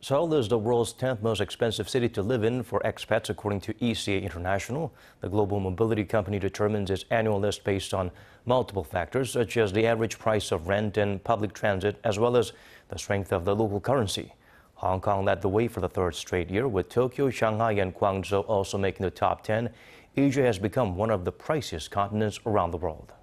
Seoul is the world's 10th most expensive city to live in for expats, according to ECA International. The global mobility company determines its annual list based on multiple factors, such as the average price of rent and public transit, as well as the strength of the local currency. Hong Kong led the way for the third straight year, with Tokyo, Shanghai, and Guangzhou also making the top 10. Asia has become one of the priciest continents around the world.